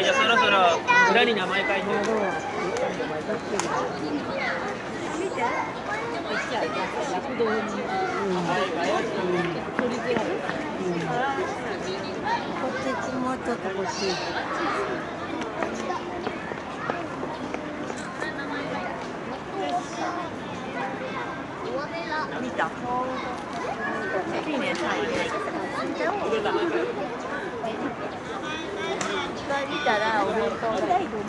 はい、じゃあそろそろ裏に名前書いて。もうちょっと欲しい。見た。いいね。見たらお弁当がいいですね。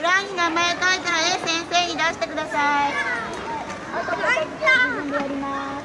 裏に名前書いたら A 先生に出してください。あとでやります。